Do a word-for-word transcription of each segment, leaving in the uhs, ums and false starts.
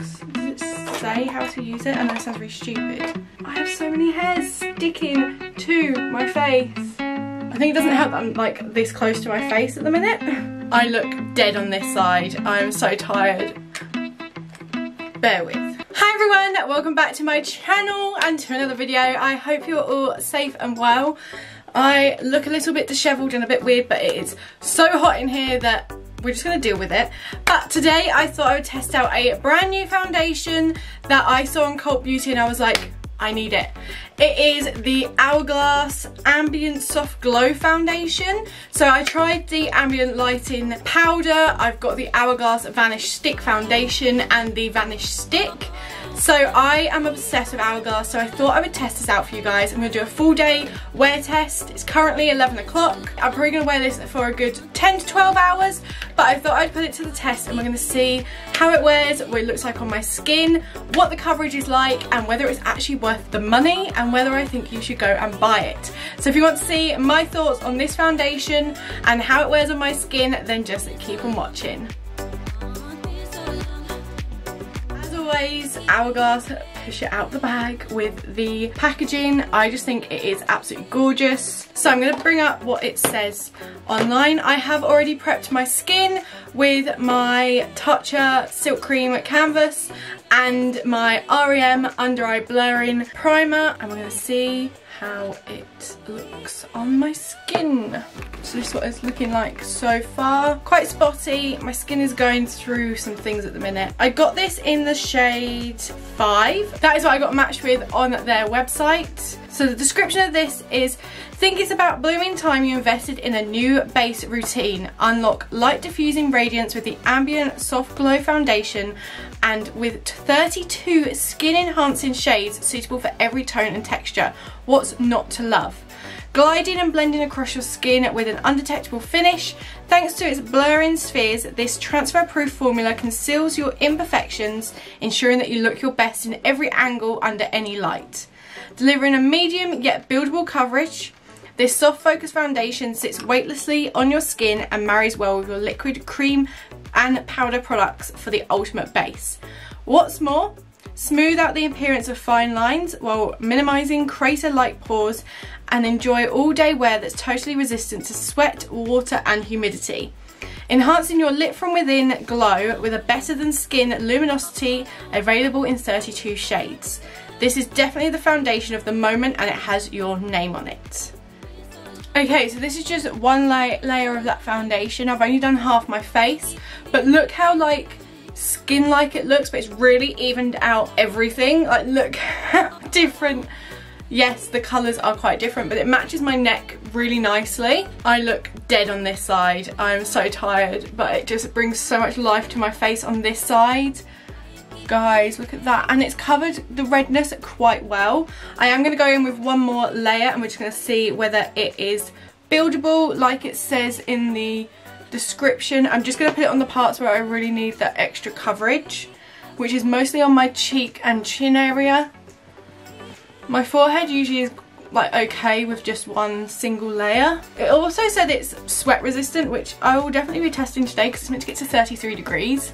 box. Does it say how to use it? I know it sounds really stupid. I have so many hairs sticking to my face. I think it doesn't help that I'm like this close to my face at the minute. I look dead on this side. I'm so tired. Bear with. Hi everyone, welcome back to my channel and to another video. I hope you're all safe and well. I look a little bit dishevelled and a bit weird, but it is so hot in here that we're just going to deal with it. But today I thought I would test out a brand new foundation that I saw on Cult Beauty and I was like, I need it. It is the Hourglass Ambient Soft Glow Foundation. So I tried the Ambient Lighting Powder, I've got the Hourglass Vanish Stick Foundation and the Vanish Stick. So I am obsessed with Hourglass, so I thought I would test this out for you guys. I'm going to do a full day wear test. It's currently eleven o'clock. I'm probably going to wear this for a good ten to twelve hours, but I thought I'd put it to the test and we're going to see how it wears, what it looks like on my skin, what the coverage is like, and whether it's actually worth the money and whether I think you should go and buy it. So if you want to see my thoughts on this foundation and how it wears on my skin, then just keep on watching. Hourglass push it out the bag with the packaging. I just think it is absolutely gorgeous. So I'm going to bring up what it says online. I have already prepped my skin with my Tatcha Silk Cream Canvas and my R E M Under Eye Blurring Primer. And we're going to see how it looks on my skin. So this is what it's looking like so far. Quite spotty. My skin is going through some things at the minute. I got this in the shade five. That is what I got matched with on their website. So the description of this is, think it's about blooming time you invested in a new base routine. Unlock light diffusing radiance with the Ambient Soft Glow Foundation and with thirty-two skin enhancing shades suitable for every tone and texture. What's not to love? Gliding and blending across your skin with an undetectable finish. Thanks to its blurring spheres, this transfer-proof formula conceals your imperfections, ensuring that you look your best in every angle under any light. Delivering a medium yet buildable coverage, this soft focus foundation sits weightlessly on your skin and marries well with your liquid cream and powder products for the ultimate base. What's more, smooth out the appearance of fine lines while minimizing crater-like pores and enjoy all-day wear that's totally resistant to sweat, water and humidity. Enhancing your lip from within glow with a better than skin luminosity available in thirty-two shades. This is definitely the foundation of the moment and it has your name on it. Okay, so this is just one la layer of that foundation. I've only done half my face, but look how like skin-like it looks, but it's really evened out everything. Like look how different. Yes, the colours are quite different, but it matches my neck really nicely. I look dead on this side. I'm so tired, but it just brings so much life to my face on this side. Guys, look at that. And it's covered the redness quite well. I am going to go in with one more layer and we're just going to see whether it is buildable like it says in the description. I'm just going to put it on the parts where I really need that extra coverage, which is mostly on my cheek and chin area. My forehead usually is like okay with just one single layer. It also said it's sweat resistant, which I will definitely be testing today because it's meant to get to thirty-three degrees.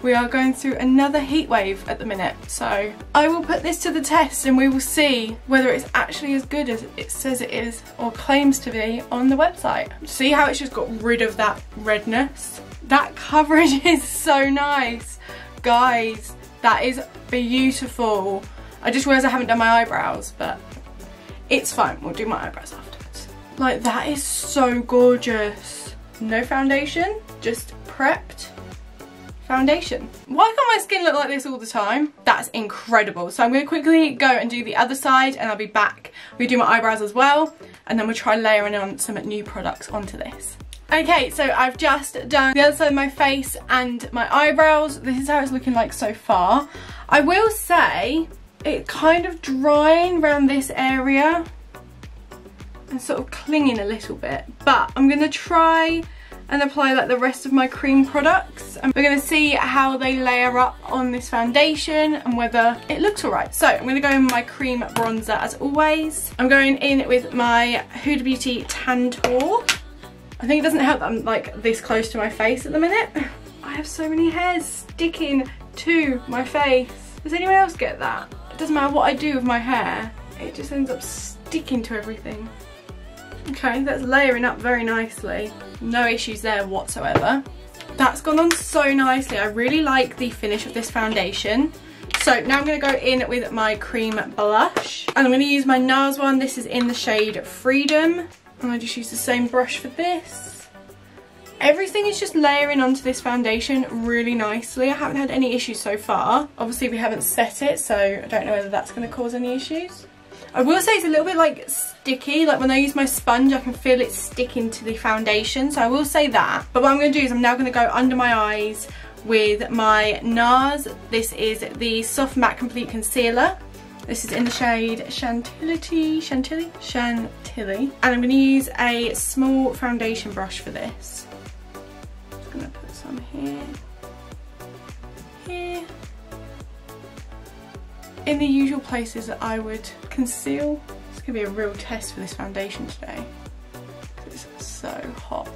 We are going through another heat wave at the minute, so I will put this to the test and we will see whether it's actually as good as it says it is or claims to be on the website. See how it's just got rid of that redness? That coverage is so nice. Guys, that is beautiful. I just realised I haven't done my eyebrows, but it's fine. We'll do my eyebrows afterwards. Like, that is so gorgeous. No foundation, just prepped foundation. Why can't my skin look like this all the time? That's incredible. So I'm going to quickly go and do the other side and I'll be back. We do my eyebrows as well, and then we'll try layering on some new products onto this. Okay, so I've just done the other side of my face and my eyebrows. This is how it's looking like so far. I will say, it kind of drying around this area and sort of clinging a little bit, but I'm going to try and apply like the rest of my cream products and we're going to see how they layer up on this foundation and whether it looks alright. So I'm going to go in with my cream bronzer as always. I'm going in with my Huda Beauty Tantour. I think it doesn't help that I'm like this close to my face at the minute. I have so many hairs sticking to my face. Does anyone else get that? It doesn't matter what I do with my hair, it just ends up sticking to everything. Okay, that's layering up very nicely. No issues there whatsoever. That's gone on so nicely. I really like the finish of this foundation. So now I'm going to go in with my cream blush. And I'm going to use my NARS one. This is in the shade Freedom. And I just use the same brush for this. Everything is just layering onto this foundation really nicely. I haven't had any issues so far. Obviously we haven't set it, so I don't know whether that's going to cause any issues. I will say it's a little bit like sticky, like when I use my sponge I can feel it sticking to the foundation, so I will say that. But what I'm going to do is I'm now going to go under my eyes with my NARS. This is the Soft Matte Complete Concealer. This is in the shade Chantilly, Chantilly? Chantilly. And I'm going to use a small foundation brush for this. Just going to put some here, here. In the usual places that I would conceal. It's going to be a real test for this foundation today. It's so hot.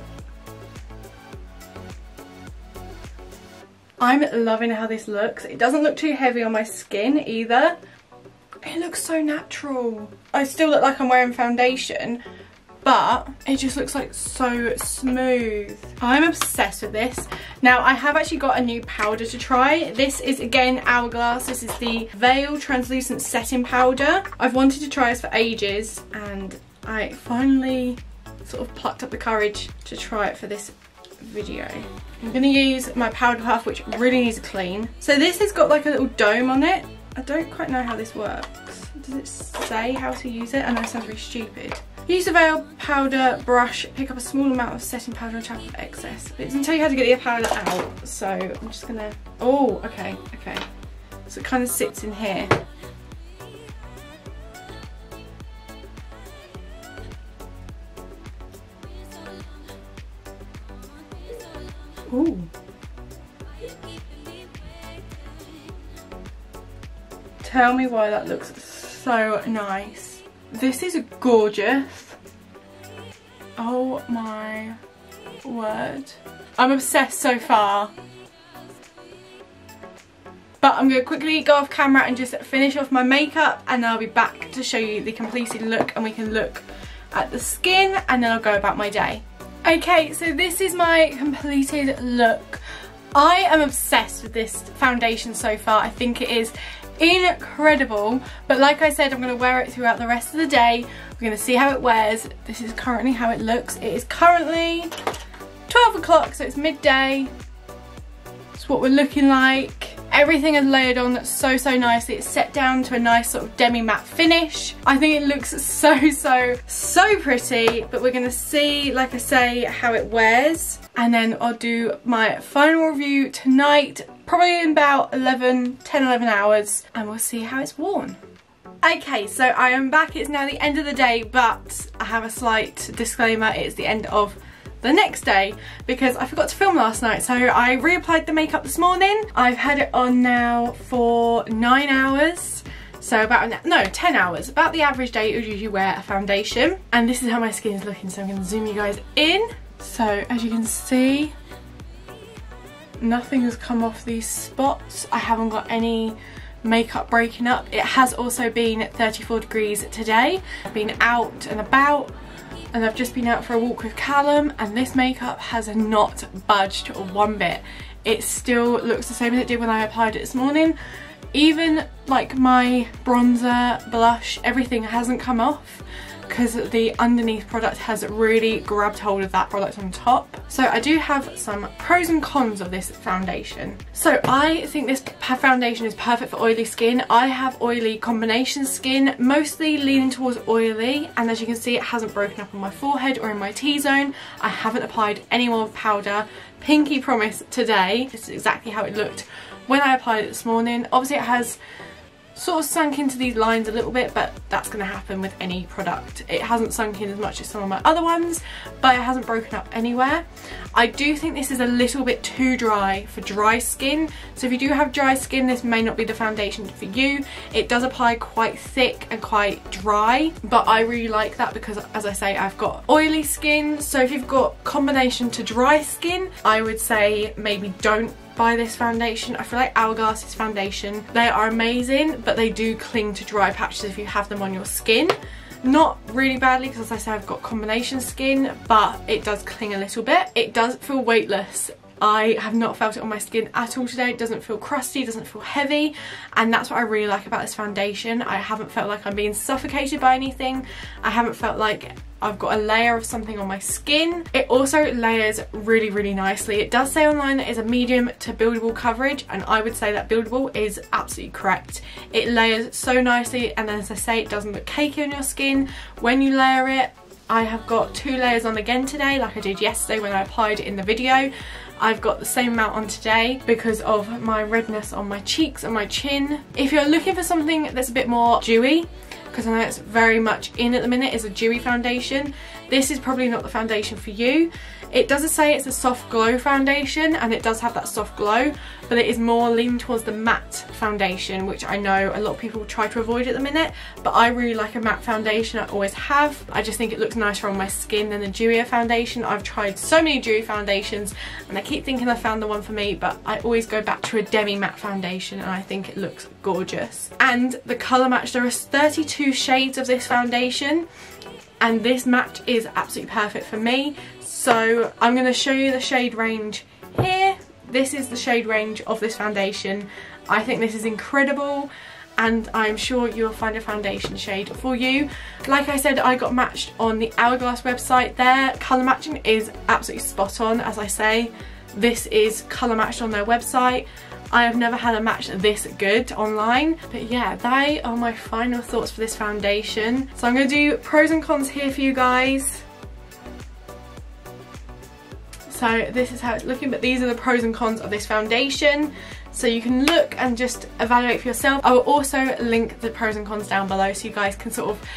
I'm loving how this looks. It doesn't look too heavy on my skin either. It looks so natural. I still look like I'm wearing foundation, but it just looks like so smooth. I'm obsessed with this. Now I have actually got a new powder to try. This is again Hourglass. This is the Veil Translucent Setting Powder. I've wanted to try this for ages and I finally sort of plucked up the courage to try it for this video. I'm gonna use my powder puff, which really needs a clean. So this has got like a little dome on it. I don't quite know how this works. Does it say how to use it? I know it sounds really stupid. Use the veil powder brush, pick up a small amount of setting powder on top of excess. But it doesn't tell you how to get the powder out, so I'm just gonna... Oh, okay, okay. So it kind of sits in here. Ooh. Tell me why that looks so nice. This is gorgeous. Oh my word. I'm obsessed so far. But I'm going to quickly go off camera and just finish off my makeup and then I'll be back to show you the completed look and we can look at the skin and then I'll go about my day. Okay, so this is my completed look. I am obsessed with this foundation so far. I think it is incredible, but like I said, I'm going to wear it throughout the rest of the day. We're going to see how it wears. This is currently how it looks. It is currently twelve o'clock, so it's midday. It's what we're looking like. Everything is layered on so, so nicely. It's set down to a nice sort of demi-matte finish. I think it looks so, so, so pretty, but we're going to see, like I say, how it wears. And then I'll do my final review tonight, probably in about eleven, ten, eleven hours, and we'll see how it's worn. Okay, so I am back. It's now the end of the day, but I have a slight disclaimer. It's the end of the next day because I forgot to film last night, so I reapplied the makeup this morning. I've had it on now for nine hours, so about an, no ten hours, about the average day you would usually wear a foundation. And this is how my skin is looking, so I'm going to zoom you guys in. So as you can see, nothing has come off these spots. I haven't got any makeup breaking up. It has also been thirty-four degrees today. I've been out and about. And I've just been out for a walk with Callum and this makeup has not budged one bit. It still looks the same as it did when I applied it this morning. Even like my bronzer, blush, everything hasn't come off because the underneath product has really grabbed hold of that product on top. So I do have some pros and cons of this foundation. So I think this foundation is perfect for oily skin. I have oily combination skin, mostly leaning towards oily, and as you can see it hasn't broken up on my forehead or in my T-zone. I haven't applied any more powder. Pinky promise today. This is exactly how it looked when I applied it this morning. Obviously it has sort of sunk into these lines a little bit, but that's going to happen with any product. It hasn't sunk in as much as some of my other ones, but it hasn't broken up anywhere. I do think this is a little bit too dry for dry skin, so if you do have dry skin this may not be the foundation for you. It does apply quite thick and quite dry, but I really like that because, as I say, I've got oily skin. So if you've got combination to dry skin, I would say maybe don't by this foundation. I feel like Hourglass's foundation, they are amazing, but they do cling to dry patches if you have them on your skin. Not really badly, because as I say, I've got combination skin, but it does cling a little bit. It does feel weightless. I have not felt it on my skin at all today. It doesn't feel crusty, doesn't feel heavy, and that's what I really like about this foundation. I haven't felt like I'm being suffocated by anything. I haven't felt like I've got a layer of something on my skin. It also layers really, really nicely. It does say online that it's a medium to buildable coverage, and I would say that buildable is absolutely correct. It layers so nicely, and as I say, it doesn't look cakey on your skin when you layer it. I have got two layers on again today, like I did yesterday when I applied it in the video. I've got the same amount on today because of my redness on my cheeks and my chin. If you're looking for something that's a bit more dewy, because I know it's very much in at the minute, is a dewy foundation, this is probably not the foundation for you. It doesn't say it's a soft glow foundation, and it does have that soft glow, but it is more leaning towards the matte foundation, which I know a lot of people try to avoid at the minute, but I really like a matte foundation. I always have. I just think it looks nicer on my skin than a dewier foundation. I've tried so many dewy foundations and I keep thinking I found the one for me, but I always go back to a demi matte foundation, and I think it looks gorgeous. And the colour match, there are thirty-two shades of this foundation, and this match is absolutely perfect for me. So I'm going to show you the shade range here. This is the shade range of this foundation. I think this is incredible, and I'm sure you'll find a foundation shade for you. Like I said, I got matched on the Hourglass website there. Colour matching is absolutely spot on. As I say, this is colour matched on their website. I have never had a match this good online. But yeah, they are my final thoughts for this foundation. So I'm going to do pros and cons here for you guys. So this is how it's looking, but these are the pros and cons of this foundation. So you can look and just evaluate for yourself. I will also link the pros and cons down below so you guys can sort of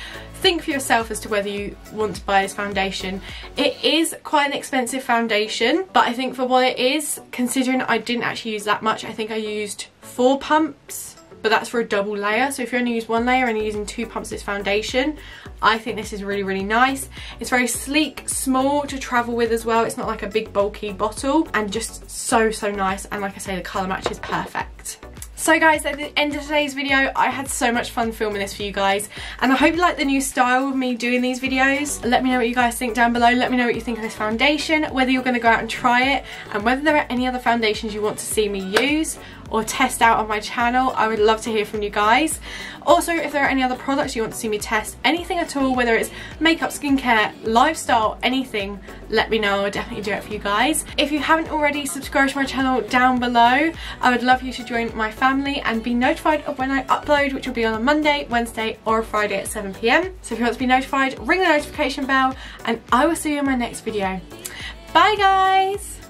think for yourself as to whether you want to buy this foundation. It is quite an expensive foundation, but I think for what it is, considering I didn't actually use that much, I think I used four pumps, but that's for a double layer. So if you only use one layer and you're using two pumps of this foundation, I think this is really, really nice. It's very sleek, small to travel with as well. It's not like a big bulky bottle, and just so, so nice. And like I say, the colour match is perfect. So guys, at the end of today's video, I had so much fun filming this for you guys, and I hope you like the new style of me doing these videos. Let me know what you guys think down below. Let me know what you think of this foundation, whether you're going to go out and try it, and whether there are any other foundations you want to see me use or test out on my channel. I would love to hear from you guys. Also, if there are any other products you want to see me test, anything at all, whether it's makeup, skincare, lifestyle, anything, let me know. I'll definitely do it for you guys. If you haven't already, subscribe to my channel down below. I would love you to join my family and be notified of when I upload, which will be on a Monday, Wednesday or a Friday at seven p m So if you want to be notified, ring the notification bell, and I will see you in my next video. Bye guys!